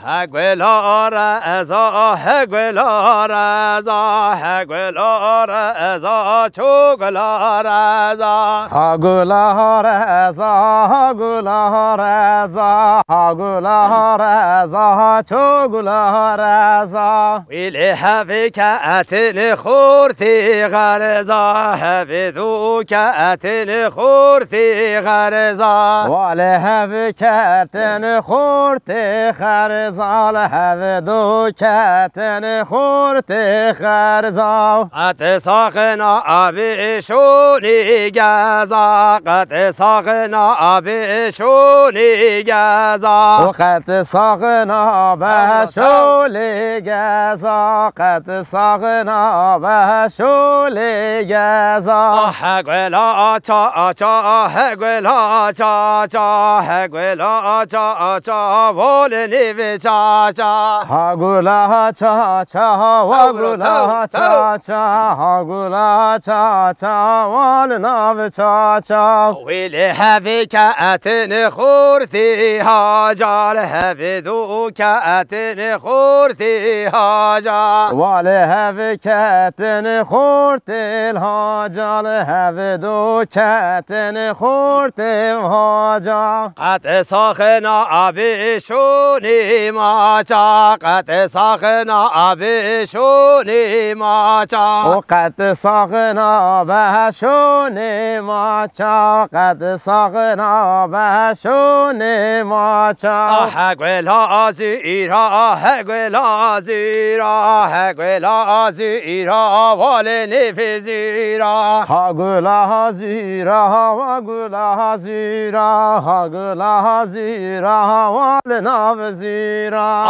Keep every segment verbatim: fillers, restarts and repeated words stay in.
هجولار ازا هجولار ازا هجولار ازا چوگولار ازا هجولار ازا هجولار ازا هجولار ازا چوگولار ازا ویله هفیک اتل خورتی غرزا هفیدو که اتل خورتی غرزا وله هفیک اتل خورتی غرزا زال هذو كاتن خورت خرزا قد ساقنا أبي شوني جازا قد ساقنا أبي شوني جازا وقد ساقنا أبي شوني جازا قد ساقنا أبي شوني جازا هقولا أتا أتا هقولا أتا أتا هقولا أتا أتا ولني في cha cha hagula cha cha wagula cha cha hagula cha cha walna cha cha wile havika atne khurti hajar havidu ka atne khurti hajar wale havika atne khurti hajar havidu ka atne khurti hajar at sakhna abi shuni ما جا قد ساقنا أبي شوني ما جا وقد ساقنا أبي شوني ما جا قد ساقنا أبي شوني ما جا هقولا زيرا هقولا زيرا هقولا زيرا ولني في زيرا هقولا زيرا هقولا زيرا هقولا زيرا ولنا في زيرا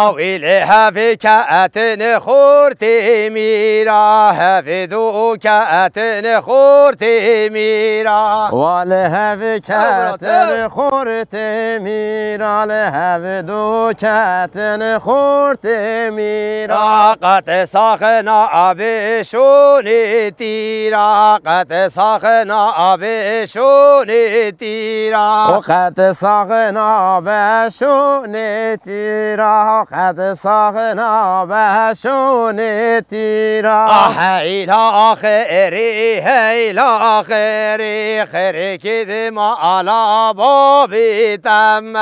أويله هفيك أتن خورتي ميرا هفيدو كأتن خورتي ميرا وله هفيك أتن خورتي ميرا لهفيدو كأتن خورتي ميرا قد ساقنا أبي شوني تيرا قد ساقنا أبي شوني تيرا وقد ساقنا أبي شوني تيرا را قد ساقنا به شونی تیرا هیلا خیری هیلا خیری خیری کدی ما علا بابی تم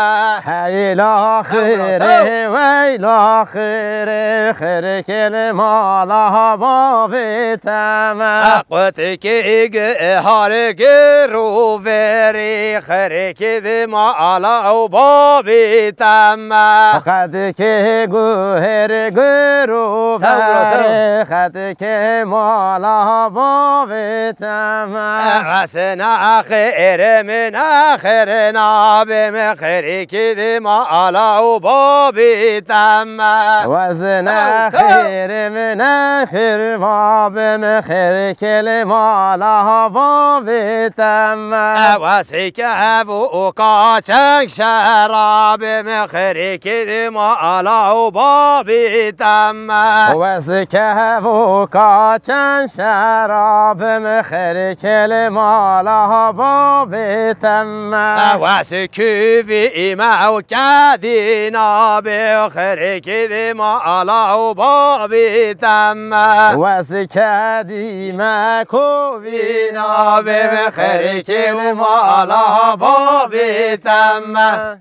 هیلا خیری ویلا خیری خیری کدی ما علا بابی تم قطعی که هر گرو بری خیری کدی ما علا بابی تم خد که گوهر گرو بره خد که مالا بابی تمه وسنا خیر من خیر نابم خیری کدی مالا بابی تمه وسنا خیر من خیر بابم خیر کل مالا بابی تمه وسی که و کاچنگ شرابم خیری كذي ما على بابي تم وسكه وكاشن شراب مخير كلمة على بابي تم وسكه في ما وكذي نابي خير كذي ما على بابي تم وسكه دي ما كوي نابي خير كلمة على بابي تم